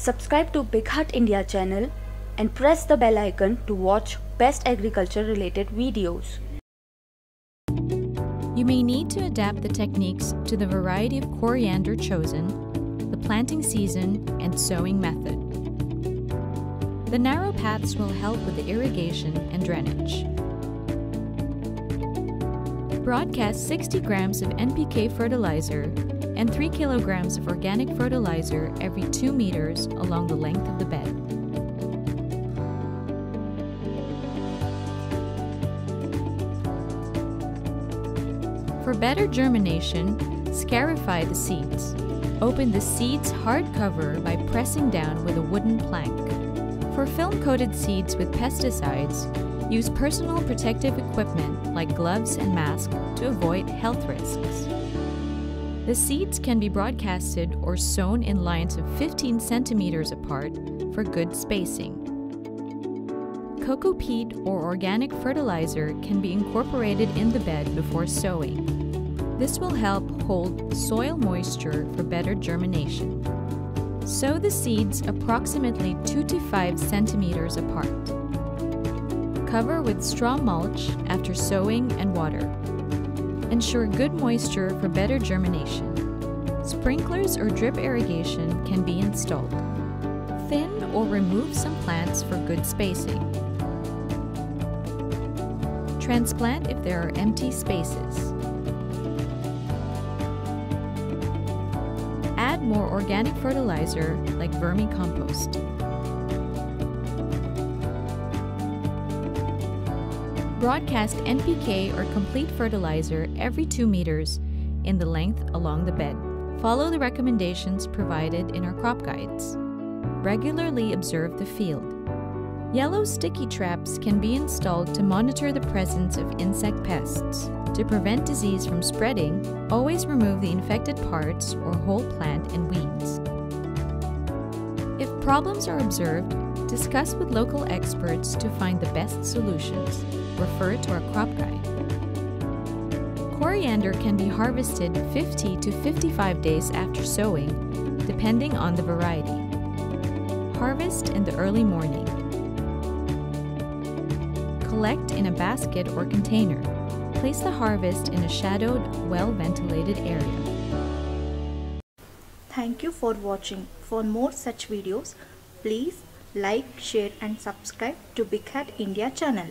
Subscribe to BigHaat India channel and press the bell icon to watch best agriculture related videos. You may need to adapt the techniques to the variety of coriander chosen, the planting season and sowing method. The narrow paths will help with the irrigation and drainage. Broadcast 60 grams of NPK fertilizer and 3 kilograms of organic fertilizer every 2 meters along the length of the bed. For better germination, scarify the seeds. Open the seed's hard cover by pressing down with a wooden plank. For film-coated seeds with pesticides, use personal protective equipment like gloves and masks to avoid health risks. The seeds can be broadcasted or sown in lines of 15 centimeters apart for good spacing. Coco peat or organic fertilizer can be incorporated in the bed before sowing. This will help hold soil moisture for better germination. Sow the seeds approximately 2 to 5 centimeters apart. Cover with straw mulch after sowing and water. Ensure good moisture for better germination. Sprinklers or drip irrigation can be installed. Thin or remove some plants for good spacing. Transplant if there are empty spaces. Add more organic fertilizer like vermicompost. Broadcast NPK or complete fertilizer every 2 meters in the length along the bed. Follow the recommendations provided in our crop guides. Regularly observe the field. Yellow sticky traps can be installed to monitor the presence of insect pests. To prevent disease from spreading, always remove the infected parts or whole plant and weeds. If problems are observed, discuss with local experts to find the best solutions. Refer to our crop guide. Coriander can be harvested 50 to 55 days after sowing, depending on the variety. Harvest in the early morning. Collect in a basket or container. Place the harvest in a shadowed, well-ventilated area. Thank you for watching. For more such videos, please like, share and subscribe to BigHaat India channel.